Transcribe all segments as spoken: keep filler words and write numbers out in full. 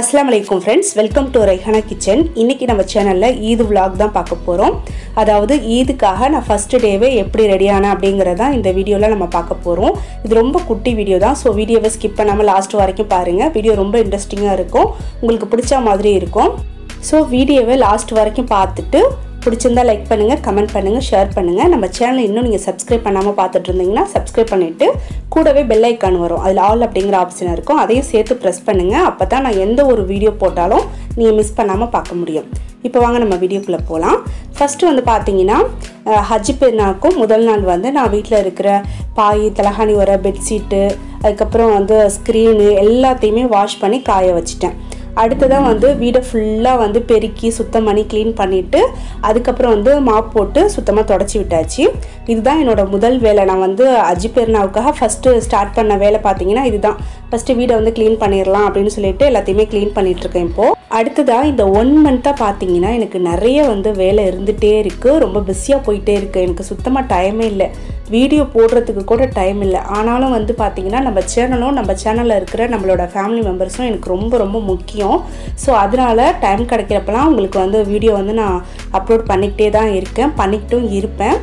Assalamu alaikum friends, welcome to Raihana Kitchen. இன்னைக்கு நம்ம சேனல்ல ஈத் vlog தான் பார்க்க போறோம். அதாவது ஈத்காக நான் first day வே எப்படி ரெடி ஆன அப்படிங்கறத இந்த வீடியோல நம்ம பார்க்க போறோம். இது ரொம்ப குட்டி வீடியோ தான். சோ வீடியோவை skip பண்ணாம லாஸ்ட் வரைக்கும் பாருங்க. வீடியோ ரொம்ப இன்ட்ரஸ்டிங்கா இருக்கும். உங்களுக்கு பிடிச்ச மாதிரி இருக்கும். சோ வீடியோவை லாஸ்ட் வரைக்கும் பார்த்துட்டு பிடிச்சிருந்தா லைக் பண்ணுங்க, கமெண்ட் பண்ணுங்க, ஷேர் பண்ணுங்க. நம்ம சேனலை இன்னும் நீங்க subscribe பண்ணாம பார்த்துட்டு இருந்தீங்கன்னா subscribe பண்ணிட்டு கூடவே bell icon வரும். அதுல ஆல் அப்படிங்கற ஆப்ஷன் இருக்கும். அதையும் சேர்த்து press பண்ணுங்க. அப்பதான் நான் எந்த ஒரு வீடியோ போட்டாலும் நீங்க மிஸ் பண்ணாம பார்க்க முடியும். இப்போ வாங்க நம்ம வீடியோக்குள்ள போலாம். ஃபர்ஸ்ட் வந்து பாத்தீங்கன்னா ஹஜ் பெருநாளுக்கு முதல் நாள் வந்து நான் வீட்ல இருக்கிற பாய், தலகாணி வர பெட் ஷீட், அதுக்கு அப்புறம் வந்து ஸ்கிரீன் எல்லாத்தையுமே வாஷ் பண்ணி காய வச்சிட்டேன். அடுத்ததா வந்து வீடு ஃபுல்லா வந்து பெருக்கி சுத்தம் பண்ணி க்ளீன் பண்ணிட்டு அதுக்கு அப்புறம் வந்து மாப் போட்டு சுத்தமா தொடச்சி விட்டாச்சு. இதுதான் என்னோட முதல் வேலை. நான் வந்து அஜி பெருநாளுக்காக ஃபர்ஸ்ட் ஸ்டார்ட் பண்ண வேலை பாத்தீங்கன்னா இதுதான். ஃபர்ஸ்ட் வீட வந்து க்ளீன் பண்ணிரலாம் அப்படினு சொல்லிட்டு எல்லாத்தையுமே க்ளீன் பண்ணிட்டு இருக்கேன் இப்போ. அடுத்ததா இந்த one month ஆ பாத்தீங்கன்னா எனக்கு நிறைய வந்து வேலை இருந்துட்டே இருக்கு. ரொம்ப பிஸியா போயிட்டே இருக்கு. எனக்கு சுத்தமா டைமே இல்லை. வீடியோ போடுறதுக்கு கூட டைம் இல்லை. ஆனாலும் வந்து பார்த்தீங்கன்னா நம்ம சேனலும் நம்ம சேனலில் இருக்கிற நம்மளோட ஃபேமிலி மெம்பர்ஸும் எனக்கு ரொம்ப ரொம்ப முக்கியம். ஸோ அதனால் டைம் கிடைக்கிறப்பெல்லாம் உங்களுக்கு வந்து வீடியோ வந்து நான் அப்லோட் பண்ணிக்கிட்டே தான் இருக்கேன், பண்ணிக்கிட்டும் இருப்பேன்.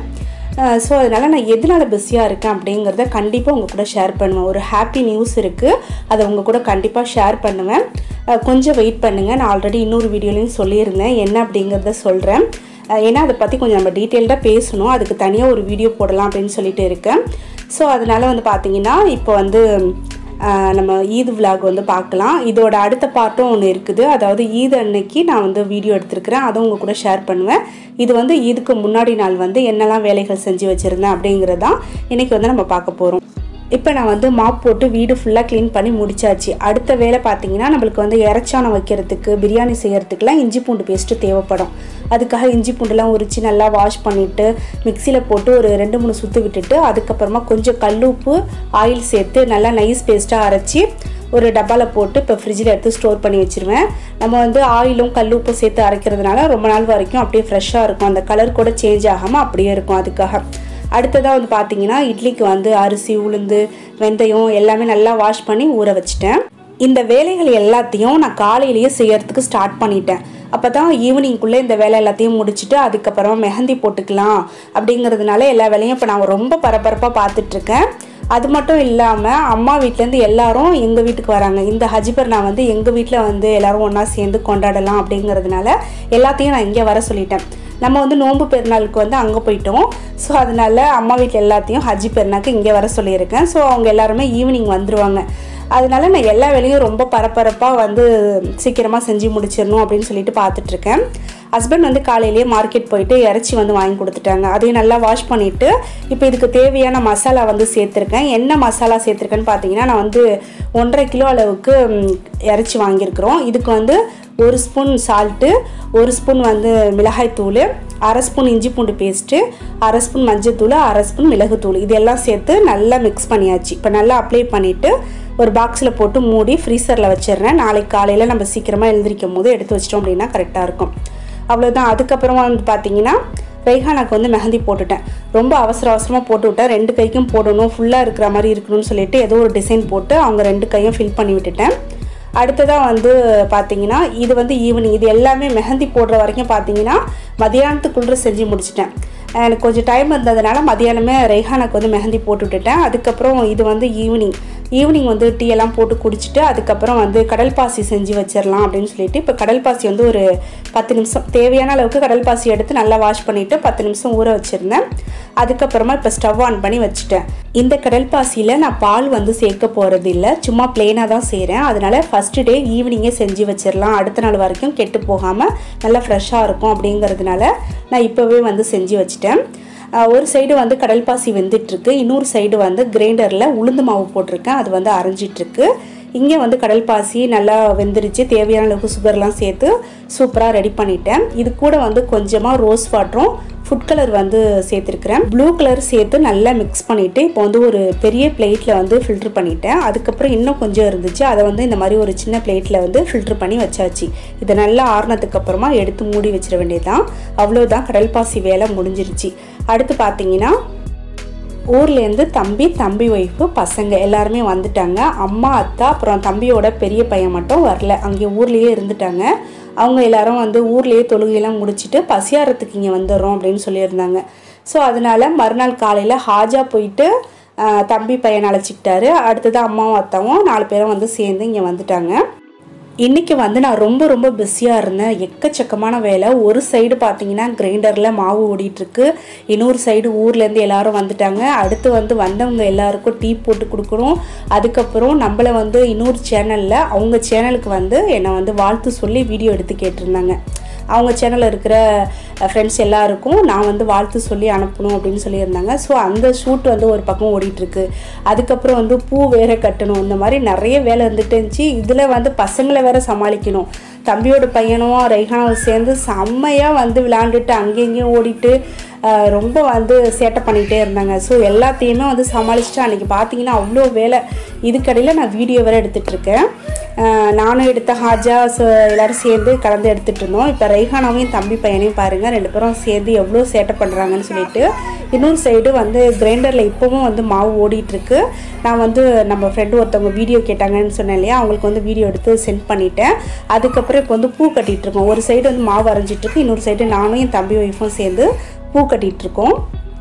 ஸோ அதனால் நான் எதனால பிஸியாக இருக்கேன் அப்படிங்கிறத கண்டிப்பாக உங்கள் கூட ஷேர் பண்ணுவேன். ஒரு ஹாப்பி நியூஸ் இருக்குது, அதை உங்கள் கூட கண்டிப்பாக ஷேர் பண்ணுவேன். கொஞ்சம் வெயிட் பண்ணுங்கள், நான் ஆல்ரெடி இன்னொரு வீடியோலையும் சொல்லியிருந்தேன், என்ன அப்படிங்கிறத சொல்கிறேன். ஏன்னா அதை பற்றி கொஞ்சம் நம்ம டீட்டெயில்டாக பேசணும், அதுக்கு தனியாக ஒரு வீடியோ போடலாம் அப்படின்னு சொல்லிட்டு இருக்கேன். ஸோ அதனால் வந்து பார்த்திங்கன்னா இப்போ வந்து நம்ம ஈத் vlog வந்து பார்க்கலாம். இதோட அடுத்த பார்ட்டும் ஒன்று இருக்குது. அதாவது ஈத் அன்னைக்கு நான் வந்து வீடியோ எடுத்துருக்கிறேன், அதுவும் உங்கள் கூட ஷேர் பண்ணுவேன். இது வந்து ஈதுக்கு முன்னாடி நாள் வந்து என்னெல்லாம் வேலைகள் செஞ்சு வச்சுருந்தேன் அப்படிங்கிறதான் இன்றைக்கி வந்து நம்ம பார்க்க போகிறோம். இப்போ நான் வந்து மாப் போட்டு வீடு ஃபுல்லாக க்ளீன் பண்ணி முடிச்சாச்சு. அடுத்த வேலை பார்த்தீங்கன்னா நம்மளுக்கு வந்து இறைச்சாணம் வைக்கிறதுக்கு, பிரியாணி செய்கிறதுக்குலாம் இஞ்சி பூண்டு பேஸ்ட்டு தேவைப்படும். அதுக்காக இஞ்சி பூண்டுலாம் உரித்து நல்லா வாஷ் பண்ணிவிட்டு மிக்சியில் போட்டு ஒரு ரெண்டு மூணு சுற்று விட்டுட்டு அதுக்கப்புறமா கொஞ்சம் கல்லுப்பு ஆயில் சேர்த்து நல்லா நைஸ் பேஸ்ட்டாக அரைச்சி ஒரு டப்பாவில் போட்டு இப்போ ஃப்ரிட்ஜில் எடுத்து ஸ்டோர் பண்ணி வச்சுருவேன். நம்ம வந்து ஆயிலும் கல்லுப்பும் சேர்த்து அரைக்கிறதுனால ரொம்ப நாள் வரைக்கும் அப்படியே ஃப்ரெஷ்ஷாக இருக்கும். அந்த கலர் கூட சேஞ்ச் ஆகாமல் அப்படியே இருக்கும். அதுக்காக அடுத்ததாக வந்து பார்த்தீங்கன்னா இட்லிக்கு வந்து அரிசி, உளுந்து, வெந்தயம் எல்லாமே நல்லா வாஷ் பண்ணி ஊற வச்சுட்டேன். இந்த வேலைகள் எல்லாத்தையும் நான் காலையிலேயே செய்யறதுக்கு ஸ்டார்ட் பண்ணிட்டேன். அப்போ தான் ஈவினிங்குள்ளே இந்த வேலை எல்லாத்தையும் முடிச்சுட்டு அதுக்கப்புறமா மெஹந்தி போட்டுக்கலாம் அப்படிங்கிறதுனால எல்லா வேலையும் இப்போ நான் ரொம்ப பரபரப்பாக பார்த்துட்ருக்கேன். அது மட்டும் இல்லாமல் அம்மா வீட்டிலேருந்து எல்லாரும் எங்கள் வீட்டுக்கு வராங்க. இந்த ஹஜ் பெருநாள் வந்து எங்கள் வீட்டில் வந்து எல்லோரும் ஒன்றா சேர்ந்து கொண்டாடலாம் அப்படிங்கிறதுனால எல்லாத்தையும் நான் இங்கே வர சொல்லிட்டேன். நம்ம வந்து நோன்பு பெருநாளுக்கு வந்து அங்கே போயிட்டோம். ஸோ அதனால் அம்மா வீட்டில் எல்லாத்தையும் ஹஜ் பெருநாளுக்கு இங்கே வர சொல்லியிருக்கேன். ஸோ அவங்க எல்லாருமே ஈவினிங் வந்துடுவாங்க. அதனால் நான் எல்லா வேலையும் ரொம்ப பரபரப்பாக வந்து சீக்கிரமாக செஞ்சு முடிச்சிடணும் அப்படின்னு சொல்லிட்டு பார்த்துட்ருக்கேன். ஹஸ்பண்ட் வந்து காலையிலேயே மார்க்கெட் போயிட்டு இறைச்சி வந்து வாங்கி கொடுத்துட்டாங்க. அதையும் நல்லா வாஷ் பண்ணிவிட்டு இப்போ இதுக்கு தேவையான மசாலா வந்து சேர்த்துருக்கேன். என்ன மசாலா சேர்த்துருக்கேன்னு பார்த்தீங்கன்னா நான் வந்து ஒன்றரை கிலோ அளவுக்கு இறைச்சி வாங்கியிருக்கிறோம். இதுக்கு வந்து ஒரு ஸ்பூன் சால்ட்டு, ஒரு ஸ்பூன் வந்து மிளகாய்த்தூள், அரை ஸ்பூன் இஞ்சி பூண்டு பேஸ்ட்டு, அரை ஸ்பூன் மஞ்சத்தூள், அரை ஸ்பூன் மிளகுத்தூள், இதெல்லாம் சேர்த்து நல்லா மிக்ஸ் பண்ணியாச்சு. இப்போ நல்லா அப்ளை பண்ணிவிட்டு ஒரு பாக்ஸில் போட்டு மூடி ஃப்ரீசரில் வச்சிடுறேன். நாளைக்கு காலையில் நம்ம சீக்கிரமாக எழுந்திரிக்கும் போது எடுத்து வச்சிட்டோம் அப்படின்னா கரெக்டாக இருக்கும். அவ்வளோதான். அதுக்கப்புறமா வந்து பார்த்திங்கன்னா ரைஹானாக்கு வந்து மெஹந்தி போட்டுவிட்டேன். ரொம்ப அவசர அவசரமாக போட்டு விட்டேன். ரெண்டு கைக்கும் போடணும், ஃபுல்லாக இருக்கிற மாதிரி இருக்கணும்னு சொல்லிட்டு ஏதோ ஒரு டிசைன் போட்டு அவங்க ரெண்டு கையும் ஃபில் பண்ணி விட்டுட்டேன். அடுத்ததாக வந்து பார்த்திங்கன்னா இது வந்து ஈவினிங், இது எல்லாமே மெஹந்தி போடுற வரைக்கும் பார்த்திங்கன்னா மதியானத்துக்குள்ளே செஞ்சு முடிச்சிட்டேன். எனக்கு கொஞ்சம் டைம் இருந்ததுனால மதியானமே ரைஹானாக்கு வந்து மெஹந்தி போட்டு விட்டுட்டேன். அதுக்கப்புறம் இது வந்து ஈவினிங் ஈவினிங் வந்து டீ எல்லாம் போட்டு குடிச்சிட்டு அதுக்கப்புறம் வந்து கடல் பாசி செஞ்சு வச்சிடலாம் அப்படின்னு சொல்லிட்டு இப்போ கடல் பாசி வந்து ஒரு பத்து நிமிஷம் தேவையான அளவுக்கு கடல் பாசி எடுத்து நல்லா வாஷ் பண்ணிவிட்டு பத்து நிமிஷம் ஊற வச்சுருந்தேன். அதுக்கப்புறமா இப்போ ஸ்டவ் ஆன் பண்ணி வச்சுட்டேன். இந்த கடல் பாசியில் நான் பால் வந்து சேர்க்க போகிறது இல்லை, சும்மா பிளெயினாக தான் செய்கிறேன். அதனால் ஃபஸ்ட்டு டே ஈவினிங்கே செஞ்சு வச்சிடலாம், அடுத்த நாள் வரைக்கும் கெட்டு போகாமல் நல்லா ஃப்ரெஷ்ஷாக இருக்கும் அப்படிங்கிறதுனால நான் இப்போவே வந்து செஞ்சு வச்சுட்டேன். ஒரு சைடு வந்து கடல் பாசி வெந்துட்டுருக்கு, இன்னொரு சைடு வந்து கிரைண்டரில் உளுந்து மாவு போட்டிருக்கேன், அது வந்து அரைஞ்சிட்ருக்கு. இங்கே வந்து கடல் பாசி நல்லா வெந்துருச்சு. தேவையான அளவுக்கு சுகர்லாம் சேர்த்து சூப்பராக ரெடி பண்ணிட்டேன். இது கூட வந்து கொஞ்சமாக ரோஸ் வாட்டரும் ஃபுட் கலர் வந்து சேர்த்துருக்கிறேன். ப்ளூ கலர் சேர்த்து நல்லா மிக்ஸ் பண்ணிவிட்டு இப்போ வந்து ஒரு பெரிய பிளேட்டில் வந்து ஃபில்ட்ரு பண்ணிட்டேன். அதுக்கப்புறம் இன்னும் கொஞ்சம் இருந்துச்சு, அதை வந்து இந்த மாதிரி ஒரு சின்ன பிளேட்டில் வந்து ஃபில்ட்ரு பண்ணி வச்சாச்சு. இதை நல்லா ஆறுனதுக்கு அப்புறமா எடுத்து மூடி வச்சிட வேண்டியதுதான். அவ்வளோதான், கடல் பாசி வேலை முடிஞ்சிருச்சு. அடுத்து பார்த்தீங்கன்னா ஊர்லேருந்து தம்பி தம்பி ஒய்ஃபு பசங்க எல்லாருமே வந்துட்டாங்க. அம்மா அத்தா அப்புறம் தம்பியோட பெரிய பையன் மட்டும் வரல, அங்கே ஊர்லேயே இருந்துட்டாங்க. அவங்க எல்லாரும் வந்து ஊர்லேயே தொழுகையெல்லாம் முடிச்சுட்டு பசியாரத்துக்கு இங்கே வந்துடுறோம் அப்படின்னு சொல்லியிருந்தாங்க. ஸோ அதனால மறுநாள் காலையில் ஹாஜா போயிட்டு தம்பி பையனை அழைச்சிக்கிட்டாரு. அடுத்தது அம்மாவும் அத்தாவும் நாலு பேரும் வந்து சேர்ந்து இங்கே வந்துட்டாங்க. இன்றைக்கி வந்து நான் ரொம்ப ரொம்ப பிஸியாக இருந்தேன், எக்கச்சக்கமான வேலை. ஒரு சைடு பார்த்திங்கன்னா கிரைண்டரில் மாவு ஓடிட்டுருக்கு, இன்னொரு சைடு ஊர்லேருந்து எல்லோரும் வந்துட்டாங்க. அடுத்து வந்து வந்தவங்க எல்லாருக்கும் டீ போட்டு கொடுக்கணும். அதுக்கப்புறம் நம்மளை வந்து இன்னொரு சேனலில் அவங்க சேனலுக்கு வந்து என்னை வந்து வாழ்த்து சொல்லி வீடியோ எடுத்து கேட்டிருந்தாங்க. அவங்க சேனலில் இருக்கிற ஃப்ரெண்ட்ஸ் எல்லாருக்கும் நான் வந்து வாழ்த்து சொல்லி அனுப்பணும் அப்படின்னு சொல்லியிருந்தாங்க. ஸோ அந்த ஷூட் வந்து ஒரு பக்கம் ஓடிட்டுருக்கு. அதுக்கப்புறம் வந்து பூ வேற கட்டணும், இந்த மாதிரி நிறைய வேலை இருந்துகிட்டே இருந்துச்சு. இதில் வந்து பசங்களை வேற சமாளிக்கணும். தம்பியோட பையனும் ரைஹானாவும் சேர்ந்து செம்மையாக வந்து விளாண்டுட்டு அங்கேயும் ஓடிட்டு ரொம்ப வந்து சேட்டை பண்ணிகிட்டே இருந்தாங்க. ஸோ எல்லாத்தையுமே வந்து சமாளிச்சுட்டு அன்றைக்கி பார்த்திங்கன்னா அவ்வளோ வேலை. இதுக்கடையில் நான் வீடியோ வேறு எடுத்துகிட்ருக்கேன். நானும் எடுத்த ஹாஜா எல்லோரும் சேர்ந்து கலந்து எடுத்துகிட்டு இருந்தோம். இப்போ ரைஹானாவையும் தம்பி பையனையும் பாருங்கள், ரெண்டு பேரும் சேர்ந்து எவ்வளோ சேட்டை பண்ணுறாங்கன்னு சொல்லிட்டு. இன்னொரு சைடு வந்து கிரைண்டரில் இப்போவும் வந்து மாவு ஓடிட்டுருக்கு. நான் வந்து நம்ம ஃப்ரெண்டு ஒருத்தவங்க வீடியோ கேட்டாங்கன்னு சொன்னேன் இல்லையா, அவங்களுக்கு வந்து வீடியோ எடுத்து சென்ட் பண்ணிட்டேன். அதுக்கப்புறம் இப்போ வந்து பூ கட்டிகிட்ருக்கோம். ஒரு சைடு வந்து மாவு அரைஞ்சிட்ருக்கு, இன்னொரு சைடு நானும் என் தம்பி ஒய்ஃபும் சேர்ந்து பூ கட்டிகிட்ருக்கோம்.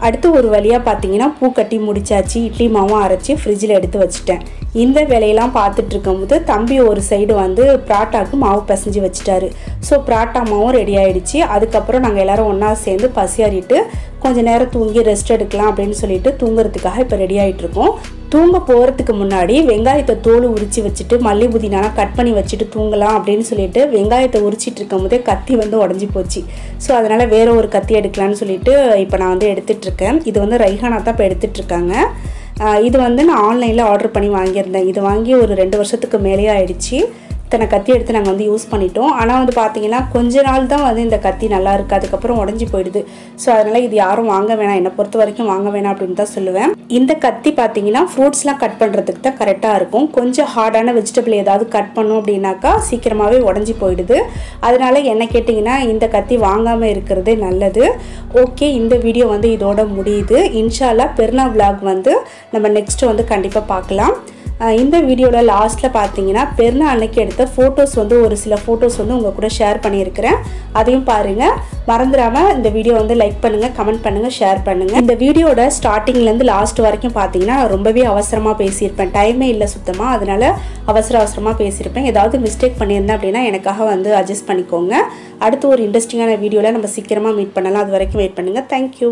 அடுத்து ஒரு வழியாக பார்த்தீங்கன்னா பூ கட்டி முடிச்சாச்சு. இட்லி மாவும் அரைச்சி ஃப்ரிட்ஜில் எடுத்து வச்சுட்டேன். இந்த வேலையெல்லாம் பார்த்துட்டு இருக்கும்போது தம்பி ஒரு சைடு வந்து பராட்டாவுக்கு மாவு பிசைஞ்சு வச்சுட்டாரு. ஸோ பராட்டா மாவும் ரெடி ஆகிடுச்சு. அதுக்கப்புறம் நாங்கள் எல்லோரும் ஒன்றா சேர்ந்து பசியாறிட்டு கொஞ்சம் நேரம் தூங்கி ரெஸ்ட் எடுக்கலாம் அப்படின்னு சொல்லிட்டு தூங்குறதுக்காக இப்போ ரெடி ஆகிட்ருக்கோம். தூங்க போகிறதுக்கு முன்னாடி வெங்காயத்தை தோல் உரித்து வச்சுட்டு மல்லி புதினாலாம் கட் பண்ணி வச்சுட்டு தூங்கலாம் அப்படின்னு சொல்லிட்டு வெங்காயத்தை உரிச்சிட்டு இருக்கும் போதே கத்தி வந்து உடஞ்சி போச்சு. ஸோ அதனால் வேறு ஒரு கத்தி எடுக்கலான்னு சொல்லிட்டு இப்போ நான் வந்து எடுத்துகிட்ருக்கேன். இது வந்து ரைஹானா தான் இப்போ எடுத்துகிட்ருக்காங்க. இது வந்து நான் ஆன்லைனில் ஆர்டர் பண்ணி வாங்கியிருந்தேன். இது வாங்கி ஒரு ரெண்டு வருஷத்துக்கு மேலே ஆயிடுச்சு. இத்தனை கத்தி எடுத்து நாங்கள் வந்து யூஸ் பண்ணிட்டோம். ஆனால் வந்து பார்த்திங்கன்னா கொஞ்ச நாள் தான் வந்து இந்த கத்தி நல்லா இருக்குது, அதுக்கப்புறம் உடஞ்சி போயிடுது. ஸோ அதனால் இது யாரும் வாங்க வேணாம், என்னை பொறுத்த வரைக்கும் வாங்க வேணாம் அப்படின்னு தான் சொல்லுவேன். இந்த கத்தி பார்த்திங்கன்னா ஃப்ரூட்ஸ்லாம் கட் பண்ணுறதுக்கு தான் கரெக்டாக இருக்கும். கொஞ்சம் ஹார்டான வெஜிடபிள் ஏதாவது கட் பண்ணோம் அப்படின்னாக்கா சீக்கிரமாகவே உடஞ்சி போயிடுது. அதனால் என்ன கேட்டிங்கன்னா இந்த கத்தி வாங்காமல் இருக்கிறதே நல்லது. ஓகே, இந்த வீடியோ வந்து இதோட முடியுது. இன்ஷால்லா பெருனா விளாக் வந்து நம்ம நெக்ஸ்ட்டு வந்து கண்டிப்பாக பார்க்கலாம். இந்த வீடியோவில் லாஸ்ட்டில் பார்த்தீங்கன்னா பெருனா அன்னைக்கு எடுத்த ஃபோட்டோஸ் வந்து ஒரு சில ஃபோட்டோஸ் வந்து உங்கள் கூட ஷேர் பண்ணியிருக்கிறேன், அதையும் பாருங்கள். மறந்துடாமல் இந்த வீடியோ வந்து லைக் பண்ணுங்கள், கமெண்ட் பண்ணுங்கள், ஷேர் பண்ணுங்கள். இந்த வீடியோட ஸ்டார்டிங்லேருந்து லாஸ்ட் வரைக்கும் பார்த்தீங்கன்னா ரொம்பவே அவசரமாக பேசியிருப்பேன். டைமே இல்லை சுத்தமாக, அதனால் அவசர அவசரமாக பேசியிருப்பேன். ஏதாவது மிஸ்டேக் பண்ணியிருந்தேன் அப்படின்னா எனக்காக வந்து அட்ஜஸ்ட் பண்ணிக்கோங்க. அடுத்து ஒரு இன்ட்ரெஸ்டிங்கான வீடியோவில் நம்ம சீக்கிரமாக மீட் பண்ணலாம். அது வரைக்கும் வெயிட் பண்ணுங்கள். தேங்க்யூ.